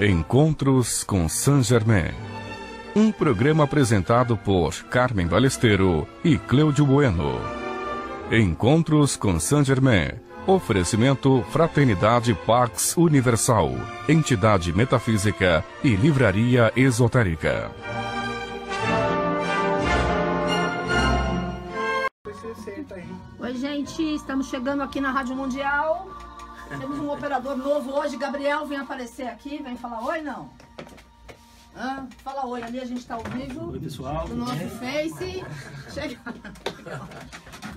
Encontros com Saint Germain. Um programa apresentado por Carmen Balhestero e Cléudio Bueno. Encontros com Saint Germain. Oferecimento Fraternidade Pax Universal, entidade metafísica e livraria esotérica. Oi, gente, estamos chegando aqui na Rádio Mundial. Temos um operador novo hoje. Gabriel, vem aparecer aqui, vem falar oi, não? Ah, fala oi, ali a gente está ao vivo. Oi, pessoal. No nosso Face. Chega.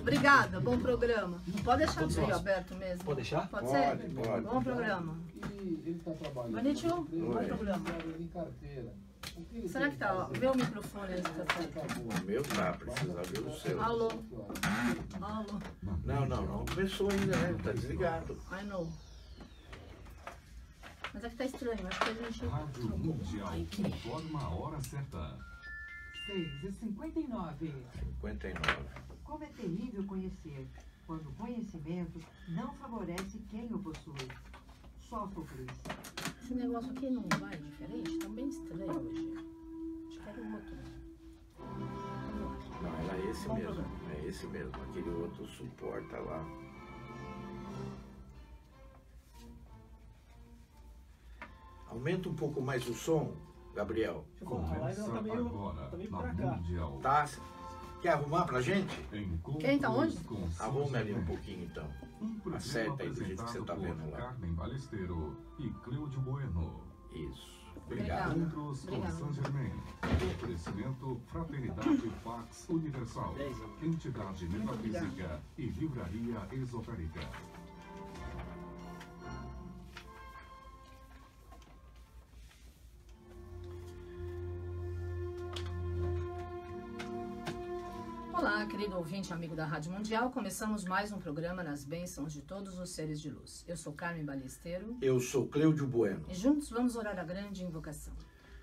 Obrigada, bom programa. Pode deixar o fio aberto mesmo. Pode deixar? Pode ser? Pode. Bom programa. Ele está trabalhando. Bonitinho? Bom programa. Será que tá? Vê o microfone aí. O meu tá, precisa ver o seu. Alô? Alô? Não começou ainda, né? Tá desligado. I know. Mas aqui tá estranho, acho que a gente... Rádio Mundial, informa a hora certa. 6h59. 59. Como é terrível conhecer, quando o conhecimento não favorece quem o possui. Sófocles. Esse negócio aqui não vai diferente? Tá bem estranho hoje. Acho que era um outro. Não, era esse mesmo. É esse mesmo. Aquele outro suporta lá. Aumenta um pouco mais o som, Gabriel. Tá meio pra cá. Tá? Quer arrumar pra gente? Quem tá onde? Arrume ali um pouquinho então. Acerta aí do jeito que você tá vendo lá. Carmen Balhestero e Cléudio Bueno. Isso. Obrigado. Encontros com Saint Germain. Oferecimento Fraternidade Pax Universal. Entidade metafísica e livraria esotérica. Olá, querido ouvinte e amigo da Rádio Mundial, começamos mais um programa nas bênçãos de todos os seres de luz. Eu sou Carmen Balhestero. Eu sou Cléudio Bueno. E juntos vamos orar a grande invocação.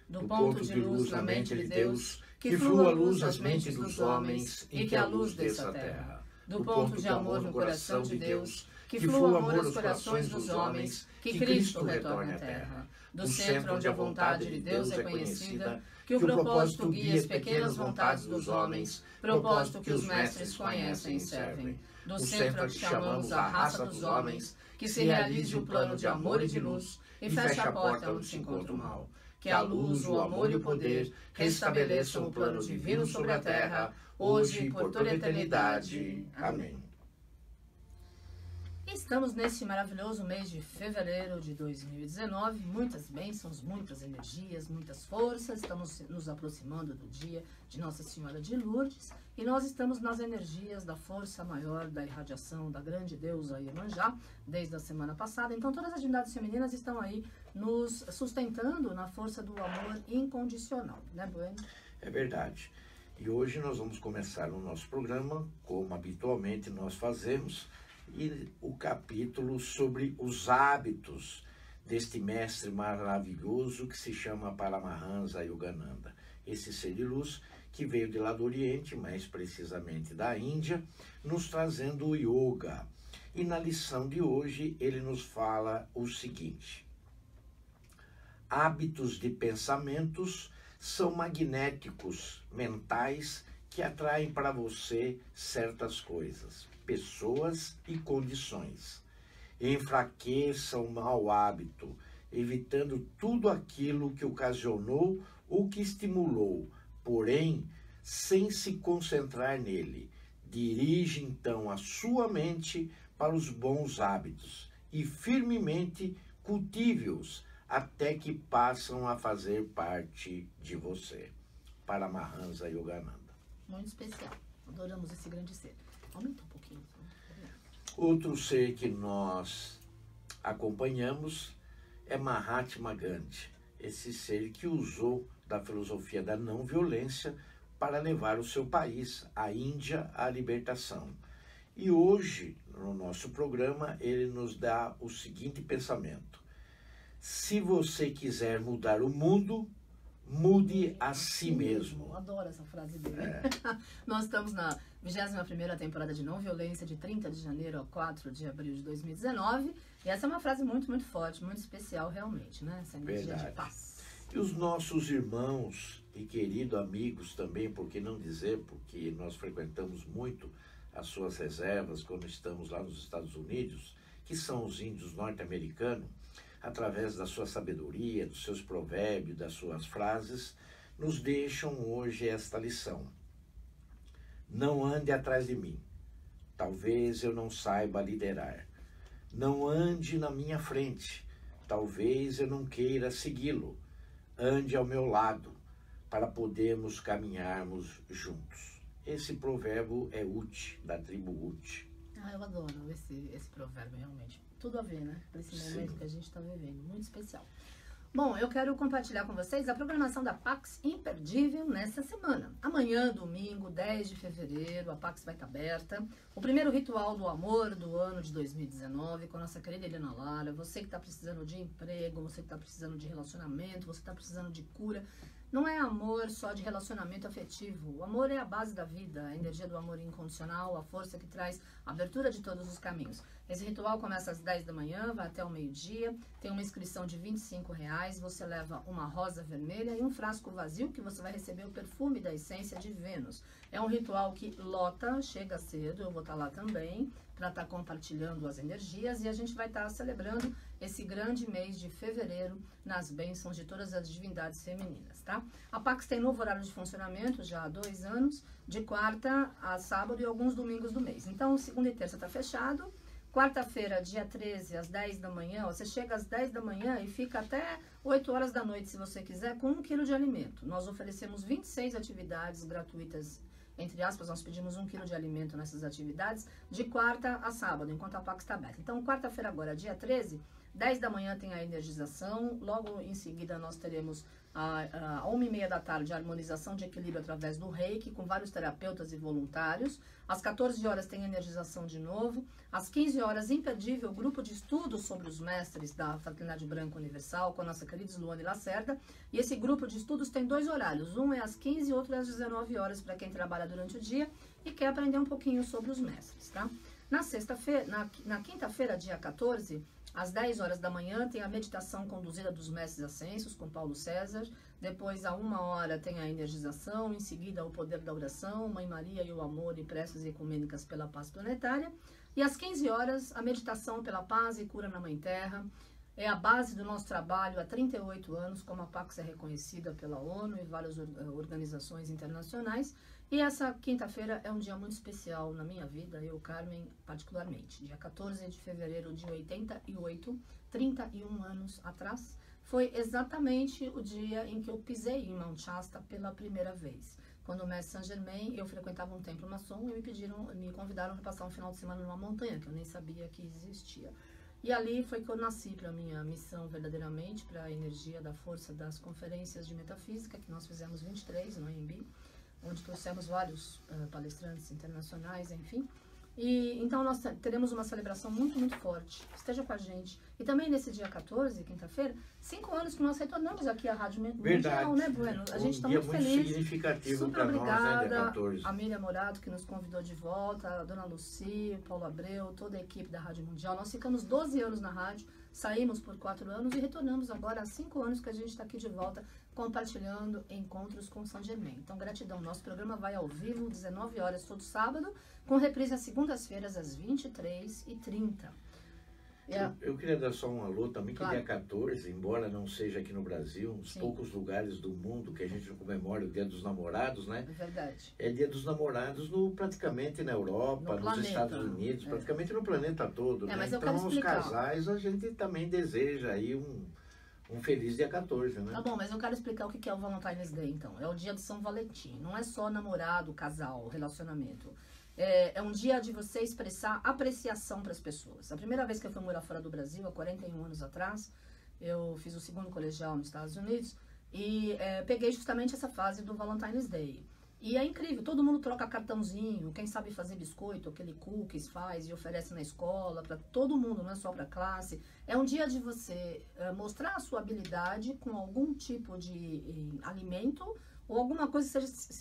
Do ponto de luz da mente de Deus, que flua a luz das mentes dos homens e que a luz desça à terra. Do ponto de amor no coração de Deus, que flua o amor nos corações dos homens, que Cristo retorne à terra. Do centro onde a vontade de Deus é conhecida, que o propósito guia as pequenas vontades dos homens, propósito que os mestres conhecem e servem. Do centro que chamamos a raça dos homens, que se realize o plano de amor e de luz, e feche a porta onde se encontra o mal. Que a luz, o amor e o poder restabeleçam o plano divino sobre a terra, hoje e por toda a eternidade. Amém. Estamos neste maravilhoso mês de fevereiro de 2019, muitas bênçãos, muitas energias, muitas forças, estamos nos aproximando do dia de Nossa Senhora de Lourdes e nós estamos nas energias da força maior, da irradiação da grande deusa Iemanjá, desde a semana passada, então todas as entidades femininas estão aí nos sustentando na força do amor incondicional, né, Bueno? É verdade, e hoje nós vamos começar o nosso programa, como habitualmente nós fazemos, e o capítulo sobre os hábitos deste mestre maravilhoso que se chama Paramahansa Yogananda. Esse ser de luz que veio de lá do Oriente, mais precisamente da Índia, nos trazendo o yoga. E na lição de hoje ele nos fala o seguinte: hábitos de pensamentos são magnéticos mentais que atraem para você certas coisas, pessoas e condições. Enfraqueça o mau hábito, evitando tudo aquilo que ocasionou ou que estimulou, porém, sem se concentrar nele. Dirige então a sua mente para os bons hábitos e firmemente cultive-os até que passam a fazer parte de você. Paramahansa Yogananda. Muito especial. Adoramos esse grande ser. Aumenta um pouquinho. Outro ser que nós acompanhamos é Mahatma Gandhi, esse ser que usou da filosofia da não violência para levar o seu país, a Índia, à libertação. E hoje, no nosso programa, ele nos dá o seguinte pensamento: se você quiser mudar o mundo, mude a si mesmo. Eu adoro essa frase dele. É. Nós estamos na 21ª temporada de Não Violência, de 30 de janeiro a 4 de abril de 2019. E essa é uma frase muito, muito forte, muito especial realmente, né? Essa energia de paz. E os nossos irmãos e queridos amigos também, por que não dizer, porque nós frequentamos muito as suas reservas quando estamos lá nos Estados Unidos, que são os índios norte-americanos, através da sua sabedoria, dos seus provérbios, das suas frases, nos deixam hoje esta lição. Não ande atrás de mim, talvez eu não saiba liderar. Não ande na minha frente, talvez eu não queira segui-lo. Ande ao meu lado, para podermos caminharmos juntos. Esse provérbio é Uti, da tribo Uti. Ah, eu adoro esse provérbio, realmente. Tudo a ver, né? Para esse momento que a gente está vivendo. Muito especial. Bom, eu quero compartilhar com vocês a programação da Pax imperdível nessa semana. Amanhã, domingo, 10 de fevereiro, a Pax vai estar aberta. O primeiro ritual do amor do ano de 2019 com a nossa querida Helena Lara. Você que está precisando de emprego, você que está precisando de relacionamento, você que está precisando de cura. Não é amor só de relacionamento afetivo. O amor é a base da vida, a energia do amor incondicional, a força que traz a abertura de todos os caminhos. Esse ritual começa às 10 da manhã, vai até o meio-dia, tem uma inscrição de R$25, você leva uma rosa vermelha e um frasco vazio que você vai receber o perfume da essência de Vênus. É um ritual que lota, chega cedo, eu vou estar lá também, para estar compartilhando as energias, e a gente vai estar celebrando esse grande mês de fevereiro nas bênçãos de todas as divindades femininas, tá? A Pax tem novo horário de funcionamento já há 2 anos, de quarta a sábado e alguns domingos do mês. Então, segunda e terça está fechado. Quarta-feira, dia 13, às 10 da manhã, você chega às 10 da manhã e fica até 8 horas da noite, se você quiser, com 1 quilo de alimento. Nós oferecemos 26 atividades gratuitas. Entre aspas, nós pedimos 1 quilo de alimento nessas atividades, de quarta a sábado, enquanto a Pax está aberta. Então, quarta-feira agora, dia 13, 10 da manhã tem a energização, logo em seguida nós teremos a 1h30 da tarde a harmonização de equilíbrio através do reiki, com vários terapeutas e voluntários. Às 14 horas tem energização de novo. Às 15 horas, imperdível, grupo de estudo sobre os mestres da Fraternidade Branca Universal, com a nossa querida Zluane Lacerda. E esse grupo de estudos tem 2 horários, um é às 15 e outro é às 19 horas, para quem trabalha durante o dia e quer aprender um pouquinho sobre os mestres, tá? Na quinta-feira, dia 14, às 10 horas da manhã, tem a meditação conduzida dos mestres ascensos, com Paulo César. Depois, a 1h, tem a energização. Em seguida, o poder da oração, Mãe Maria e o amor e preces ecumênicas pela paz planetária. E às 15 horas, a meditação pela paz e cura na Mãe Terra. É a base do nosso trabalho há 38 anos, como a Pax é reconhecida pela ONU e várias organizações internacionais. E essa quinta-feira é um dia muito especial na minha vida, eu, Carmen, particularmente. Dia 14 de fevereiro de 88, 31 anos atrás, foi exatamente o dia em que eu pisei em Mount Shasta pela primeira vez. Quando o Mestre Saint Germain, eu frequentava um templo maçom e me convidaram para passar um final de semana numa montanha, que eu nem sabia que existia. E ali foi que eu nasci para a minha missão verdadeiramente, para a energia da força das conferências de metafísica, que nós fizemos 23 no AMB, onde trouxemos vários palestrantes internacionais, enfim. E então nós teremos uma celebração muito, muito forte. Esteja com a gente. E também nesse dia 14, quinta-feira, 5 anos que nós retornamos aqui à Rádio Mundial, né, Bueno? A gente está muito feliz. Significativo para nós, né, dia 14. A Amélia Morato, que nos convidou de volta, a dona Lucie, Paulo Abreu, toda a equipe da Rádio Mundial. Nós ficamos 12 anos na rádio, saímos por 4 anos e retornamos agora há 5 anos que a gente está aqui de volta, compartilhando Encontros com Saint Germain. Então, gratidão. Nosso programa vai ao vivo, 19 horas, todo sábado, com reprise às segundas-feiras, às 23h30. Eu queria dar só um alô também, que claro. Dia 14, embora não seja aqui no Brasil, uns poucos lugares do mundo que a gente não comemora o Dia dos Namorados, né? É verdade. É Dia dos Namorados praticamente na Europa, nos Estados Unidos, praticamente no planeta todo, né? Então, os casais, a gente também deseja aí um feliz dia 14, né? Tá bom, mas eu quero explicar o que é o Valentine's Day, então. É o dia de São Valentim. Não é só namorado, casal, relacionamento. É um dia de você expressar apreciação para as pessoas. A primeira vez que eu fui morar fora do Brasil, há 41 anos atrás, eu fiz o 2º colegial nos Estados Unidos e peguei justamente essa fase do Valentine's Day. E é incrível, todo mundo troca cartãozinho, quem sabe fazer biscoito, aquele cookies faz e oferece na escola, para todo mundo, não é só para classe. É um dia de você mostrar a sua habilidade com algum tipo de alimento ou alguma coisa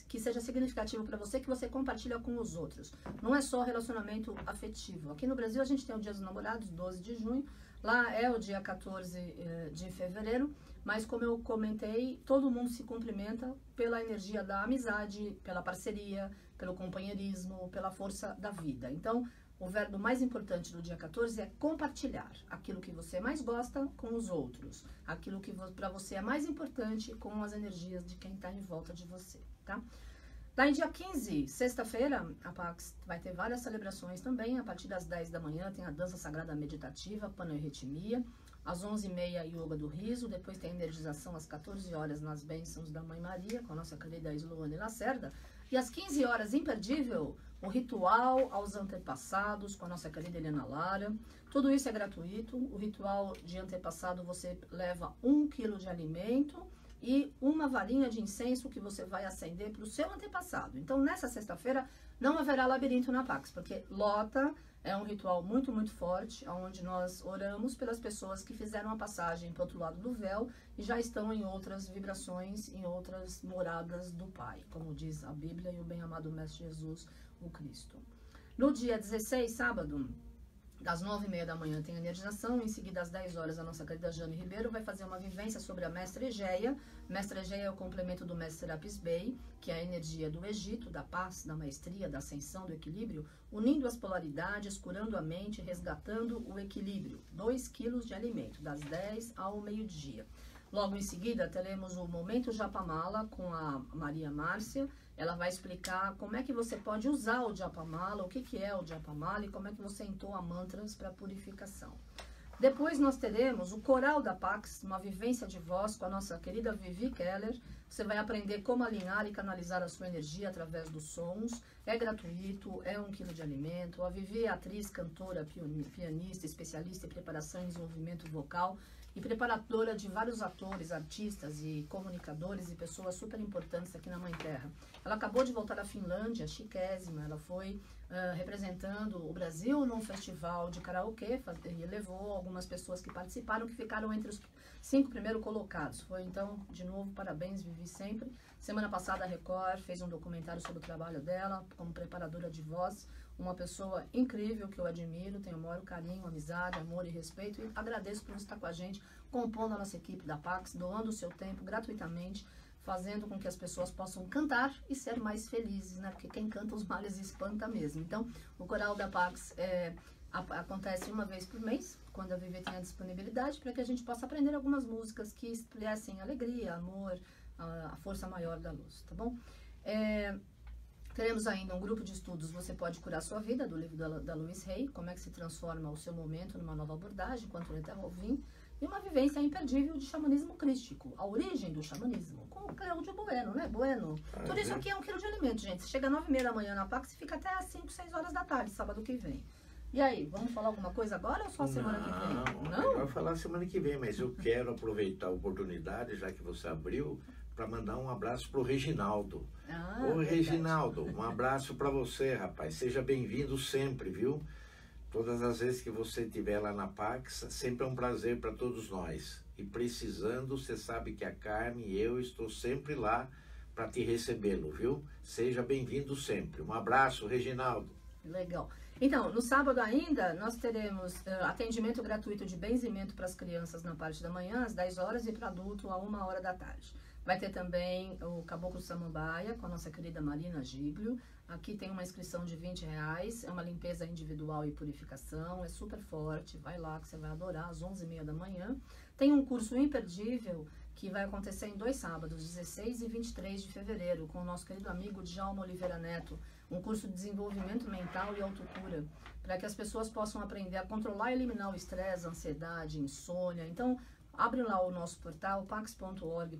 que seja significativa para você, que você compartilha com os outros. Não é só relacionamento afetivo. Aqui no Brasil a gente tem o Dia dos Namorados, 12 de junho, lá é o dia 14 de fevereiro, mas como eu comentei, todo mundo se cumprimenta pela energia da amizade, pela parceria, pelo companheirismo, pela força da vida. Então, o verbo mais importante do dia 14 é compartilhar aquilo que você mais gosta com os outros, aquilo que para você é mais importante com as energias de quem está em volta de você, tá? Daí, dia 15, sexta-feira, a Pax vai ter várias celebrações também. A partir das 10 da manhã tem a dança sagrada meditativa, panoirritimia. Às 11h30, yoga do riso. Depois tem a energização às 14 horas nas bênçãos da Mãe Maria, com a nossa querida Zluane Lacerda. E às 15 horas, imperdível, o ritual aos antepassados, com a nossa querida Helena Lara. Tudo isso é gratuito. O ritual de antepassado, você leva 1 quilo de alimento e uma varinha de incenso que você vai acender para o seu antepassado. Então, nessa sexta-feira, não haverá labirinto na Pax, porque lota é um ritual muito, muito forte, onde nós oramos pelas pessoas que fizeram a passagem para o outro lado do véu e já estão em outras vibrações, em outras moradas do Pai, como diz a Bíblia e o bem-amado Mestre Jesus, o Cristo. No dia 16, sábado, às 9h30 da manhã tem a energização, em seguida às 10 horas a nossa querida Jane Ribeiro vai fazer uma vivência sobre a Mestra Geia. Mestra Geia é o complemento do Mestra Apis Bey, que é a energia do Egito, da paz, da maestria, da ascensão, do equilíbrio, unindo as polaridades, curando a mente, resgatando o equilíbrio. 2 quilos de alimento, das 10 ao meio-dia. Logo em seguida teremos o Momento Japamala com a Maria Márcia. Ela vai explicar como é que você pode usar o Japamala, o que que é o Japamala e como é que você entoa mantras para purificação. Depois nós teremos o Coral da Pax, uma vivência de voz com a nossa querida Vivi Keller. Você vai aprender como alinhar e canalizar a sua energia através dos sons. É gratuito, é 1 quilo de alimento. A Vivi é atriz, cantora, pianista, especialista em preparação e desenvolvimento vocal e preparadora de vários atores, artistas e comunicadores e pessoas super importantes aqui na Mãe Terra. Ela acabou de voltar à Finlândia, chiquésima, ela foi representando o Brasil num festival de karaokê e levou algumas pessoas que participaram, que ficaram entre os 5 primeiros colocados. Foi então, de novo, parabéns, Vivi, sempre. Semana passada a Record fez um documentário sobre o trabalho dela como preparadora de voz. Uma pessoa incrível que eu admiro, tenho o maior carinho, amizade, amor e respeito, e agradeço por estar com a gente, compondo a nossa equipe da Pax, doando o seu tempo gratuitamente, fazendo com que as pessoas possam cantar e ser mais felizes, né? Porque quem canta os males espanta mesmo. Então, o Coral da Pax acontece uma vez por mês, quando a Vivi tem a disponibilidade, para que a gente possa aprender algumas músicas que expressem alegria, amor, a força maior da luz, tá bom? Teremos ainda um grupo de estudos, Você Pode Curar Sua Vida, do livro da Louise Hay, como é que se transforma o seu momento numa nova abordagem, enquanto ele está ouvindo, e uma vivência imperdível de xamanismo crístico, a origem do xamanismo, com o Cléudio Bueno, né? Bueno. Tudo isso aqui é 1 quilo de alimento, gente. Chega às 9h30 da manhã na Pax e fica até às 5, 6 horas da tarde, sábado que vem. E aí, vamos falar alguma coisa agora ou só semana que vem? Não, vai falar semana que vem, mas eu quero aproveitar a oportunidade, já que você abriu, para mandar um abraço pro Reginaldo. Oi, Reginaldo, um abraço para você, rapaz. Seja bem-vindo sempre, viu? Todas as vezes que você estiver lá na Pax, sempre é um prazer para todos nós. E precisando, você sabe que a Carmen e eu estou sempre lá para te recebê-lo, viu? Seja bem-vindo sempre. Um abraço, Reginaldo. Legal. Então, no sábado ainda, nós teremos atendimento gratuito de benzimento para as crianças na parte da manhã, às 10 horas, e para adulto, à 1 hora da tarde. Vai ter também o Caboclo Samambaia, com a nossa querida Marina Giglio. Aqui tem uma inscrição de R$20, é uma limpeza individual e purificação, é super forte, vai lá que você vai adorar, às 11h30 da manhã. Tem um curso imperdível que vai acontecer em 2 sábados, 16 e 23 de fevereiro, com o nosso querido amigo Djalma Oliveira Neto, um curso de desenvolvimento mental e autocura, para que as pessoas possam aprender a controlar e eliminar o estresse, a ansiedade, a insônia. Então, abre lá o nosso portal, pax.org.br,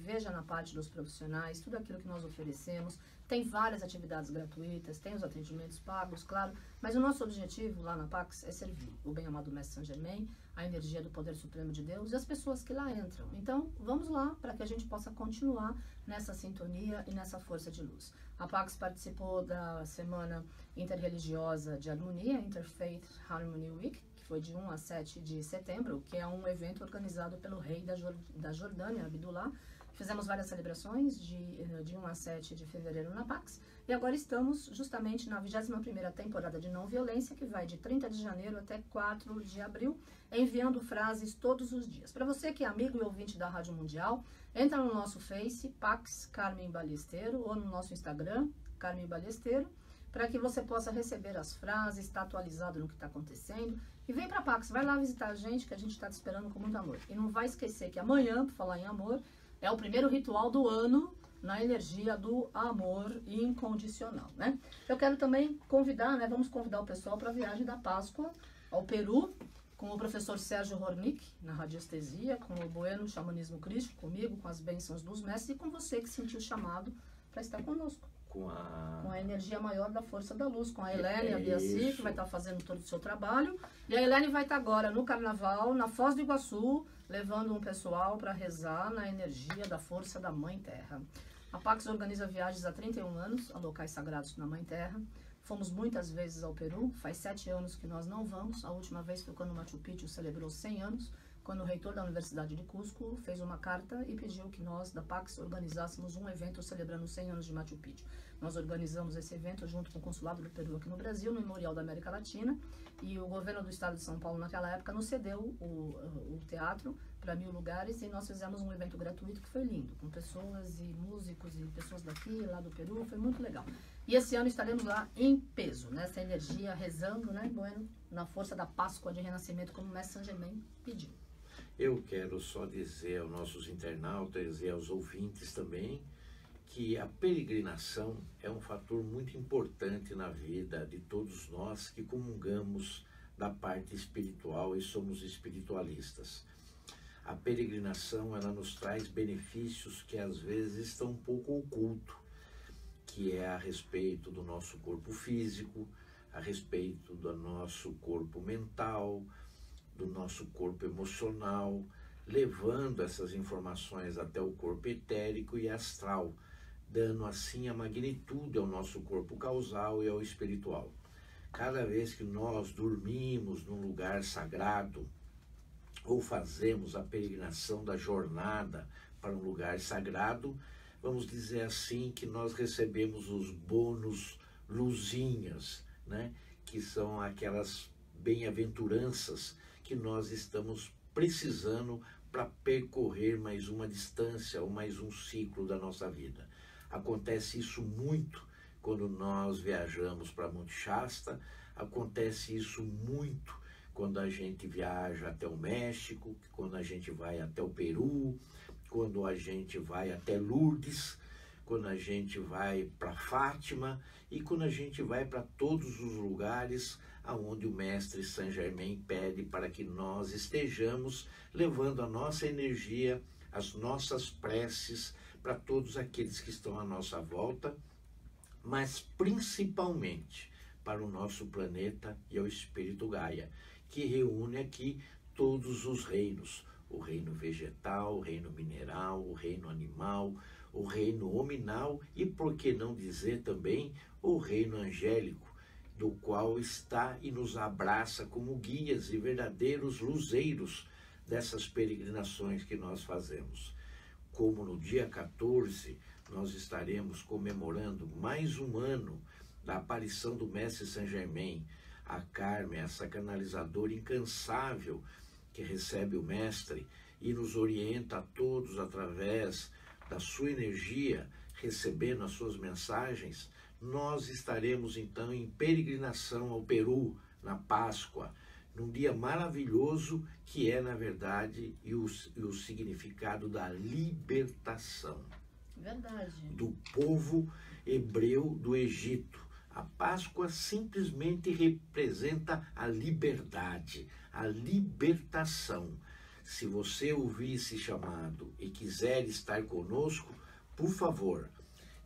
veja na parte dos profissionais tudo aquilo que nós oferecemos. Tem várias atividades gratuitas, tem os atendimentos pagos, claro, mas o nosso objetivo lá na Pax é servir o bem-amado Mestre Saint Germain, a energia do poder supremo de Deus e as pessoas que lá entram. Então, vamos lá para que a gente possa continuar nessa sintonia e nessa força de luz. A Pax participou da Semana Interreligiosa de Harmonia, Interfaith Harmony Week, que foi de 1 a 7 de setembro, que é um evento organizado pelo rei da Jordânia, Abdullah. Fizemos várias celebrações de 1 a 7 de fevereiro na Pax. E agora estamos justamente na 21ª temporada de não violência, que vai de 30 de janeiro até 4 de abril, enviando frases todos os dias. Para você que é amigo e ouvinte da Rádio Mundial, entra no nosso Face, Pax Carmen Balhestero, ou no nosso Instagram, Carmen Balhestero, para que você possa receber as frases, estar atualizado no que está acontecendo. E vem para a Pax, vai lá visitar a gente, que a gente está te esperando com muito amor. E não vai esquecer que amanhã, por falar em amor, é o primeiro ritual do ano, na energia do amor incondicional, né? Eu quero também convidar, né? Vamos convidar o pessoal para a viagem da Páscoa ao Peru, com o professor Sérgio Hornick, na radiestesia, com o Bueno, xamanismo crístico, comigo, com as bênçãos dos mestres, e com você que sentiu o chamado para estar conosco. Com a energia maior da força da luz, com a Helene Biasi, que vai estar fazendo todo o seu trabalho. E a Helene vai estar agora no Carnaval, na Foz do Iguaçu, levando um pessoal para rezar na energia da força da Mãe Terra. A Pax organiza viagens há 31 anos a locais sagrados na Mãe Terra. Fomos muitas vezes ao Peru, faz 7 anos que nós não vamos. A última vez foi quando o Machu Picchu celebrou 100 anos, quando o reitor da Universidade de Cusco fez uma carta e pediu que nós, da Pax, organizássemos um evento celebrando os 100 anos de Machu Picchu. Nós organizamos esse evento junto com o Consulado do Peru aqui no Brasil, no Memorial da América Latina, e o governo do estado de São Paulo, naquela época, nos cedeu o teatro para 1000 lugares, e nós fizemos um evento gratuito que foi lindo, com pessoas e músicos e pessoas daqui, lá do Peru, foi muito legal. E esse ano estaremos lá em peso, nessa energia, rezando, né, Bueno, na força da Páscoa de Renascimento, como o Mestre Saint Germain pediu. Eu quero só dizer aos nossos internautas e aos ouvintes também que a peregrinação é um fator muito importante na vida de todos nós que comungamos da parte espiritual e somos espiritualistas. A peregrinação, ela nos traz benefícios que às vezes estão um pouco ocultos, que é a respeito do nosso corpo físico, a respeito do nosso corpo mental, do nosso corpo emocional, levando essas informações até o corpo etérico e astral, dando assim a magnitude ao nosso corpo causal e ao espiritual. Cada vez que nós dormimos num lugar sagrado ou fazemos a peregrinação da jornada para um lugar sagrado, vamos dizer assim que nós recebemos os bônus luzinhas, né? Que são aquelas bem-aventuranças que nós estamos precisando para percorrer mais uma distância ou mais um ciclo da nossa vida. Acontece isso muito quando nós viajamos para Mount Shasta, acontece isso muito quando a gente viaja até o México, quando a gente vai até o Peru, quando a gente vai até Lourdes, quando a gente vai para Fátima e quando a gente vai para todos os lugares aonde o Mestre Saint Germain pede para que nós estejamos levando a nossa energia, as nossas preces para todos aqueles que estão à nossa volta, mas principalmente para o nosso planeta e ao Espírito Gaia, que reúne aqui todos os reinos, o reino vegetal, o reino mineral, o reino animal, o reino hominal e, por que não dizer também, o reino angélico, do qual está e nos abraça como guias e verdadeiros luzeiros dessas peregrinações que nós fazemos. Como no dia 14 nós estaremos comemorando mais um ano da aparição do Mestre Saint Germain, a Carmen, essa canalizadora incansável que recebe o Mestre e nos orienta a todos através da sua energia, recebendo as suas mensagens, nós estaremos, então, em peregrinação ao Peru, na Páscoa, num dia maravilhoso que é, na verdade, e o significado da libertação. Verdade. Do povo hebreu do Egito. A Páscoa simplesmente representa a liberdade, a libertação. Se você ouvir esse chamado e quiser estar conosco, por favor,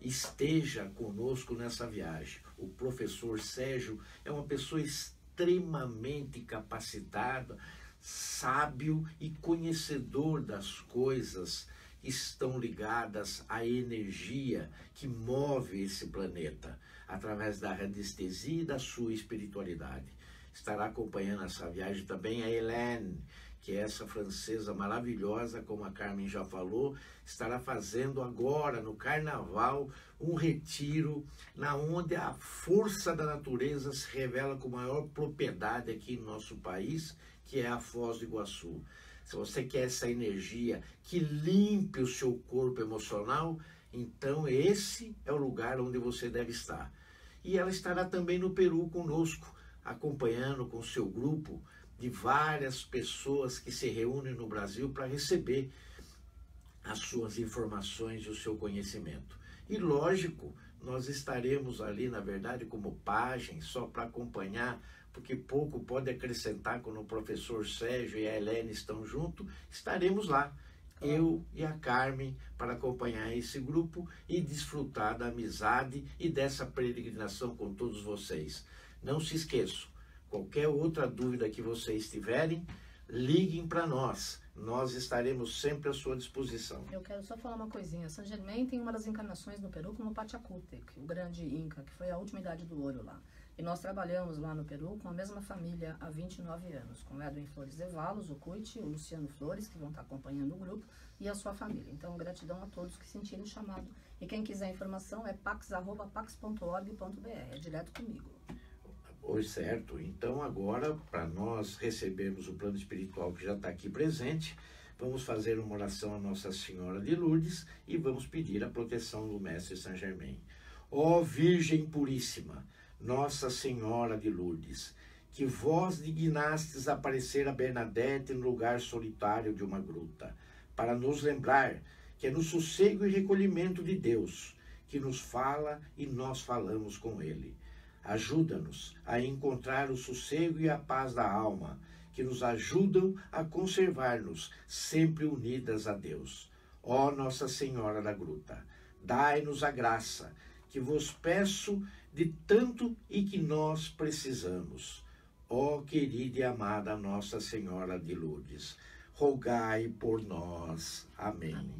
esteja conosco nessa viagem. O professor Sérgio é uma pessoa extremamente capacitada, sábio e conhecedor das coisas estão ligadas à energia que move esse planeta, através da radiestesia e da sua espiritualidade. Estará acompanhando essa viagem também a Helene, que é essa francesa maravilhosa, como a Carmen já falou, estará fazendo agora, no Carnaval, um retiro na onde a força da natureza se revela com maior propriedade aqui no nosso país, que é a Foz do Iguaçu. Se você quer essa energia que limpe o seu corpo emocional, então esse é o lugar onde você deve estar. E ela estará também no Peru conosco, acompanhando com seu grupo de várias pessoas que se reúnem no Brasil para receber as suas informações e o seu conhecimento. E lógico, nós estaremos ali, na verdade, como pajem, só para acompanhar, porque pouco pode acrescentar quando o professor Sérgio e a Helene estão juntos, estaremos lá, eu e a Carmen, para acompanhar esse grupo e desfrutar da amizade e dessa peregrinação com todos vocês. Não se esqueçam, qualquer outra dúvida que vocês tiverem, liguem para nós. Nós estaremos sempre à sua disposição. Eu quero só falar uma coisinha. Saint Germain tem uma das encarnações no Peru como Pachacútec, o grande Inca, que foi a última idade do ouro lá. E nós trabalhamos lá no Peru com a mesma família há 29 anos, com o Edwin Flores Devalos, o Cuiti, o Luciano Flores, que vão estar acompanhando o grupo, e a sua família. Então, gratidão a todos que sentiram o chamado. E quem quiser informação é pax.org.br, é direto comigo. Pois certo, então agora, para nós recebermos o plano espiritual que já está aqui presente, vamos fazer uma oração à Nossa Senhora de Lourdes e vamos pedir a proteção do Mestre Saint Germain. Ó Virgem Puríssima, Nossa Senhora de Lourdes, que vós dignastes aparecer a Bernadette no lugar solitário de uma gruta, para nos lembrar que é no sossego e recolhimento de Deus que nos fala e nós falamos com Ele. Ajuda-nos a encontrar o sossego e a paz da alma, que nos ajudam a conservar-nos sempre unidas a Deus. Ó Nossa Senhora da Gruta, dai-nos a graça, que vos peço de tanto e que nós precisamos. Ó querida e amada Nossa Senhora de Lourdes, rogai por nós. Amém. Amém.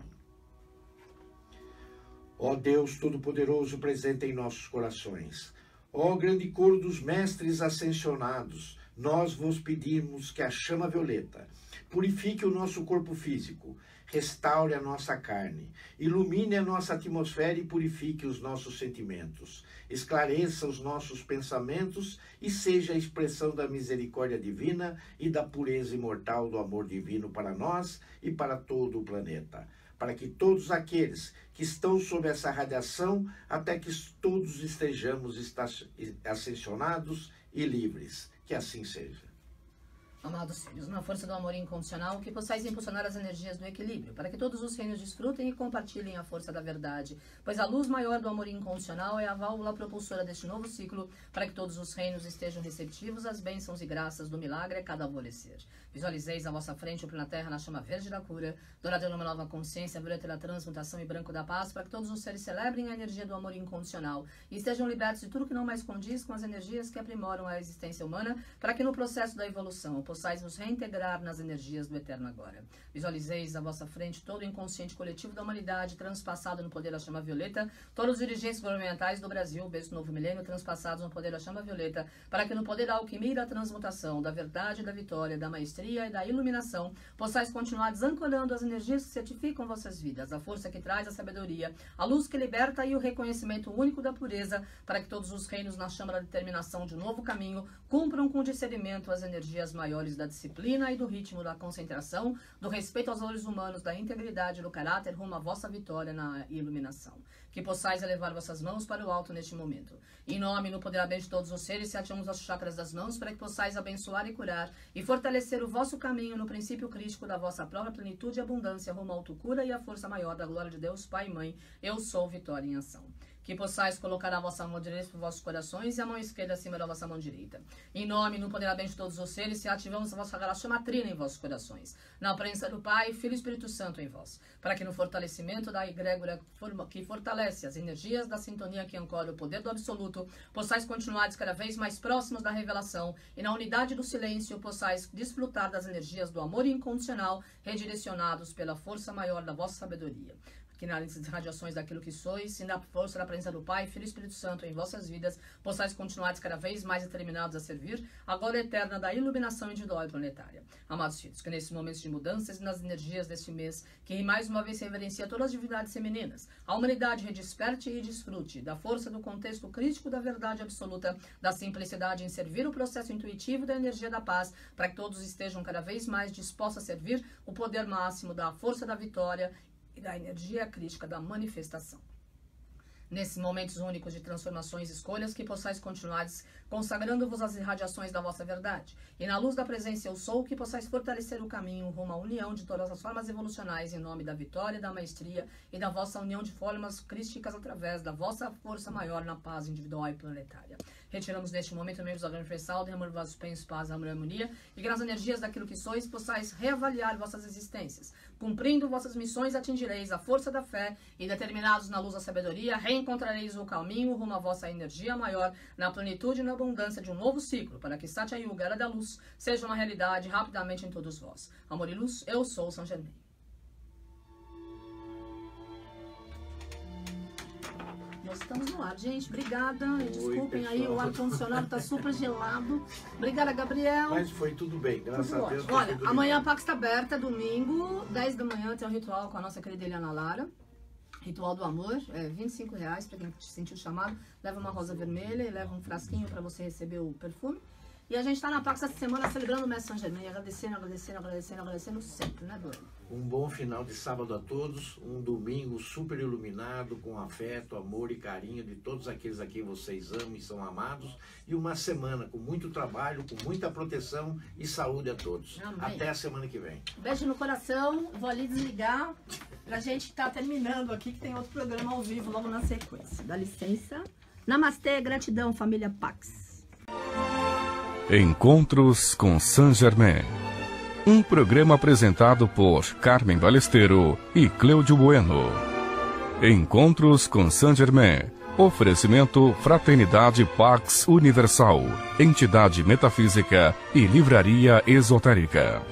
Ó Deus Todo-Poderoso, presente em nossos corações, ó grande coro dos mestres ascensionados, nós vos pedimos que a chama violeta purifique o nosso corpo físico, restaure a nossa carne, ilumine a nossa atmosfera e purifique os nossos sentimentos, esclareça os nossos pensamentos e seja a expressão da misericórdia divina e da pureza imortal do amor divino para nós e para todo o planeta, para que todos aqueles que estão sob essa radiação, até que todos estejamos ascensionados e livres. Que assim seja. Amados filhos, na força do amor incondicional, que possais impulsionar as energias do equilíbrio, para que todos os reinos desfrutem e compartilhem a força da verdade, pois a luz maior do amor incondicional é a válvula propulsora deste novo ciclo, para que todos os reinos estejam receptivos às bênçãos e graças do milagre a cada alvorecer. Visualizeis à vossa frente o plano Terra na chama verde da cura, dourada numa nova consciência, violeta da transmutação e branco da paz, para que todos os seres celebrem a energia do amor incondicional e estejam libertos de tudo que não mais condiz com as energias que aprimoram a existência humana, para que no processo da evolução possais nos reintegrar nas energias do eterno agora. Visualizeis à vossa frente todo o inconsciente coletivo da humanidade, transpassado no poder da chama violeta, todos os dirigentes governamentais do Brasil, deste novo milênio, transpassados no poder da chama violeta, para que no poder da alquimia e da transmutação, da verdade, da vitória, da maestria e da iluminação, possais continuar desancorando as energias que certificam vossas vidas, a força que traz a sabedoria, a luz que liberta e o reconhecimento único da pureza, para que todos os reinos na chama da determinação de um novo caminho cumpram com discernimento as energias maiores da disciplina e do ritmo da concentração, do respeito aos valores humanos, da integridade, do caráter, rumo à vossa vitória na iluminação. Que possais elevar vossas mãos para o alto neste momento. Em nome e no poder abençoado de todos os seres, se ativamos as chakras das mãos para que possais abençoar e curar e fortalecer o vosso caminho no princípio crítico da vossa própria plenitude e abundância, rumo à autocura e à força maior da glória de Deus, Pai e Mãe. Eu sou Vitória em Ação. que possais colocar a vossa mão direita sobre os vossos corações e a mão esquerda acima da vossa mão direita. Em nome e no poder abençoado de todos os seres, se ativamos a vossa graça matrina em vossos corações, na presença do Pai, Filho e Espírito Santo em vós, para que no fortalecimento da egrégora que fortalece as energias da sintonia que ancora o poder do absoluto, possais continuar cada vez mais próximos da revelação e na unidade do silêncio possais desfrutar das energias do amor incondicional, redirecionados pela força maior da vossa sabedoria. Que nas radiações daquilo que sois, e na força da presença do Pai, Filho e Espírito Santo em vossas vidas, possais continuar cada vez mais determinados a servir a glória eterna da iluminação individual e planetária. Amados filhos, que nesses momentos de mudanças e nas energias deste mês, que mais uma vez reverencia todas as divindades femininas, a humanidade redesperte e desfrute da força do contexto crítico da verdade absoluta, da simplicidade em servir o processo intuitivo da energia da paz, para que todos estejam cada vez mais dispostos a servir o poder máximo da força da vitória e da energia crítica da manifestação. Nesses momentos únicos de transformações e escolhas, que possais continuar consagrando-vos às irradiações da vossa verdade, e na luz da presença eu sou, que possais fortalecer o caminho rumo à união de todas as formas evolucionais em nome da vitória, da maestria e da vossa união de formas crísticas através da vossa força maior na paz individual e planetária. Retiramos neste momento membros da grande universal, derramando vasos pensos, paz, amor e harmonia, e que nas energias daquilo que sois, possais reavaliar vossas existências. Cumprindo vossas missões, atingireis a força da fé e, determinados na luz da sabedoria, reencontrareis o caminho rumo à vossa energia maior, na plenitude e na abundância de um novo ciclo, para que Satya Yuga, era da luz, seja uma realidade rapidamente em todos vós. Amor e luz, eu sou Saint Germain. Nós estamos no ar, gente. Obrigada. Oi, desculpem pessoal. Aí, o ar-condicionado está super gelado. Obrigada, Gabriel. Mas foi tudo bem, graças a Deus. Olha, amanhã a Pax está aberta, domingo, 10 da manhã, tem um ritual com a nossa querida Eliana Lara. Ritual do amor, é R$25,00 para quem sentiu o chamado. Leva uma rosa vermelha e leva um frasquinho para você receber o perfume. E a gente está na Pax essa semana celebrando o Mestre Saint Germain, agradecendo, agradecendo, agradecendo, agradecendo sempre, né, Bruno? Um bom final de sábado a todos, um domingo super iluminado, com afeto, amor e carinho de todos aqueles a quem vocês amam e são amados. E uma semana com muito trabalho, com muita proteção e saúde a todos. Amém. Até a semana que vem. Beijo no coração, vou ali desligar pra gente que tá terminando aqui, que tem outro programa ao vivo logo na sequência. Dá licença. Namastê, gratidão, família Pax. Encontros com Saint Germain. Um programa apresentado por Carmen Balhestero e Cléudio Bueno. Encontros com Saint Germain. Oferecimento Fraternidade Pax Universal, Entidade Metafísica e Livraria Esotérica.